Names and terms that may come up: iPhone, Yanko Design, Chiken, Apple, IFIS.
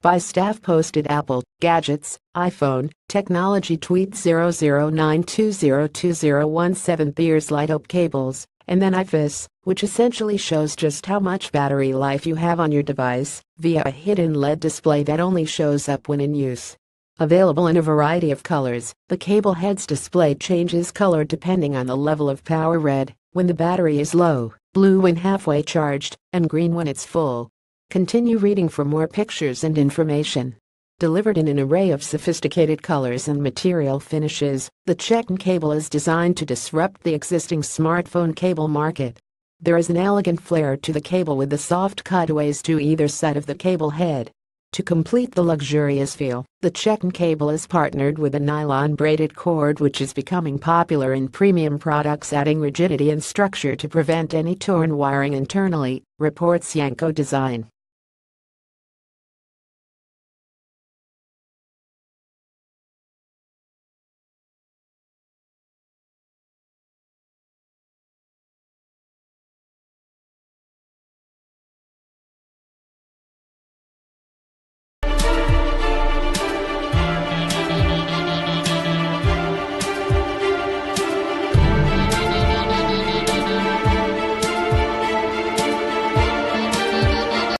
by staff posted Apple, Gadgets, iPhone, Technology Tweet 0092020170 Beers Light-Up Cables, and then IFIS, which essentially shows just how much battery life you have on your device, via a hidden LED display that only shows up when in use. Available in a variety of colors, the cable head's display changes color depending on the level of power: red when the battery is low, blue when halfway charged, and green when it's full. Continue reading for more pictures and information. Delivered in an array of sophisticated colors and material finishes, the Chiken cable is designed to disrupt the existing smartphone cable market. There is an elegant flair to the cable with the soft cutaways to either side of the cable head. To complete the luxurious feel, the Chiken cable is partnered with a nylon braided cord, which is becoming popular in premium products, adding rigidity and structure to prevent any torn wiring internally, reports Yanko Design.